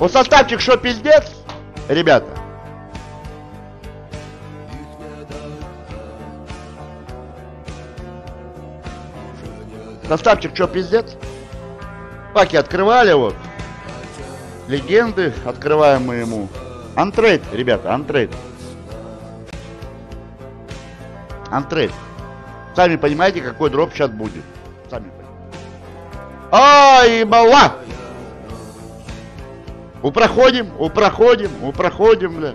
Вот составчик шо пиздец, ребята. Составчик что пиздец. Паки открывали вот. Легенды открываем мы ему. Антрейд, ребята, антрейд. Антрейд. Сами понимаете, какой дроп сейчас будет. Сами понимаете. Ай, мала! Упроходим, бля.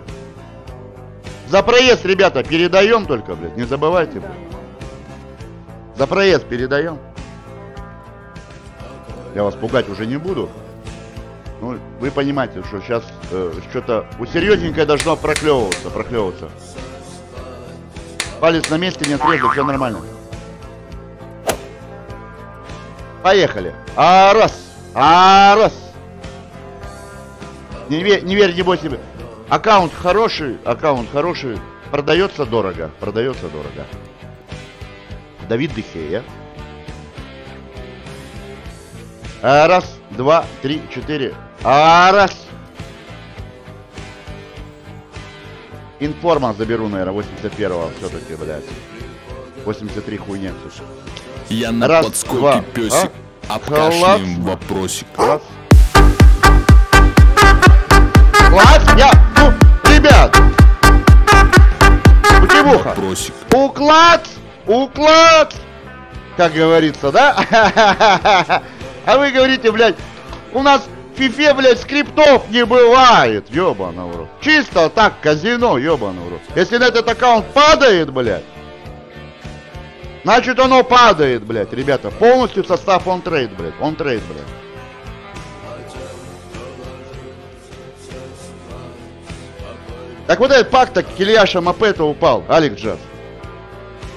За проезд, ребята, передаем только, блядь. Не забывайте, бля. За проезд передаем. Я вас пугать уже не буду. Ну, вы понимаете, что сейчас что-то усерьезненькое должно проклевываться. Палец на месте, не отрезал, все нормально. Поехали. А раз. Не верь, не бойся. Аккаунт хороший. Продается дорого. Давид Дехея. Раз, два, три, четыре. Раз. Информа заберу, наверное, 81-го все-таки, блядь. 83 хуйня, слушай. Я на раз, подскоке, два, песик. Обкашляем вопросик. Класс, я, ну, ребят. Тимуха. Уклад. Как говорится, да? А вы говорите, блядь, у нас в фифе, блядь, скриптов не бывает, ёбаный урод. Чисто так, казино, ёбаный урод. Если на этот аккаунт падает, блядь, значит оно падает, блядь, ребята. Полностью состав он трейд, блядь. Так вот этот пак-то Кильяша Мапету упал, Алекс Джаз.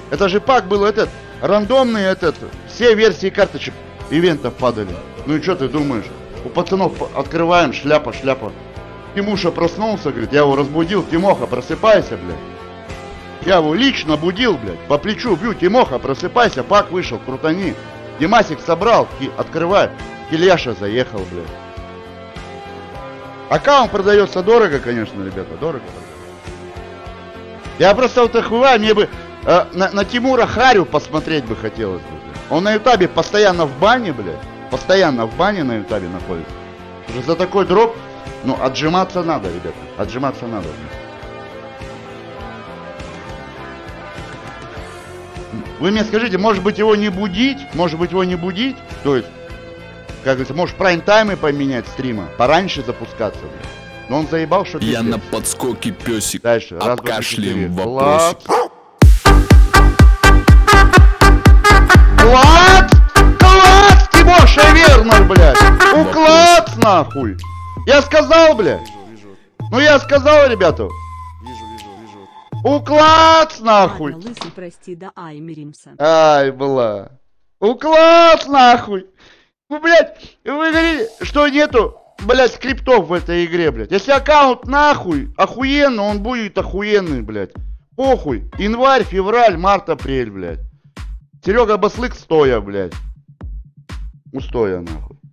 Это же пак был этот, рандомный этот, все версии карточек. Ивентов падали. Ну и что ты думаешь? У пацанов открываем, шляпа. Тимуша проснулся, говорит, я его разбудил. Тимоха, просыпайся, блядь. Я его лично будил, блядь. По плечу бью. Тимоха, просыпайся. Пак вышел, крутани. Димасик собрал, открывай. Кильяша заехал, блядь. Аккаунт продается дорого, конечно, ребята. Дорого. Я просто вот охуеваю, мне бы на Тимура Харю посмотреть бы хотелось бы. Он на Ютабе постоянно в бане, блядь. Постоянно в бане на Ютабе находится. Уже за такой дроп, ну, отжиматься надо, ребята. Вы мне скажите, может быть его не будить? То есть, как говорится, может прайм-таймы поменять стрима, пораньше запускаться, блядь. Но он заебал, что пиздец. Я на подскоке, песик. Дальше. Обкашляем вопросик. Класс, Тимоша, верно, блядь. Уклад, нахуй. Я сказал, блядь. Ну я сказал, ребята. Вижу. Уклад, нахуй. Лысый, прости, да, ай, миримся. Ай, бла. Уклад, нахуй. Вы, блядь, вы говорите, что нету, блядь, скриптов в этой игре, блядь. Если аккаунт нахуй, охуенно, он будет охуенный, блядь. Похуй. Январь, февраль, март, апрель, блядь. Серега Баслык стоя, блядь. Устоя, нахуй.